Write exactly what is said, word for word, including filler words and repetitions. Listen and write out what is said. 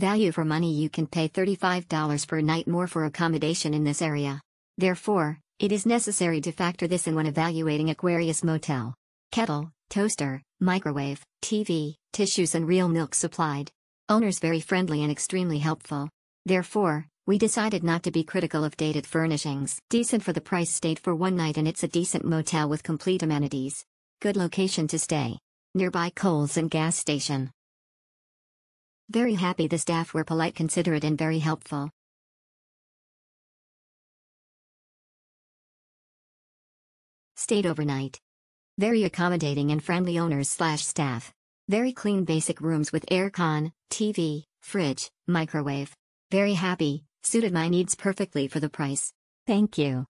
Value for money, you can pay thirty-five dollars per night more for accommodation in this area. Therefore, it is necessary to factor this in when evaluating Aquarius Motel. Kettle, toaster, microwave, T V, tissues and real milk supplied. Owners very friendly and extremely helpful. Therefore, we decided not to be critical of dated furnishings. Decent for the price, stayed for one night, and it's a decent motel with complete amenities. Good location to stay. Nearby Coles and gas station. Very happy the staff were polite, considerate and very helpful. Stayed overnight. Very accommodating and friendly owners slash staff. Very clean basic rooms with aircon, T V, fridge, microwave. Very happy, suited my needs perfectly for the price. Thank you.